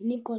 Nicolas.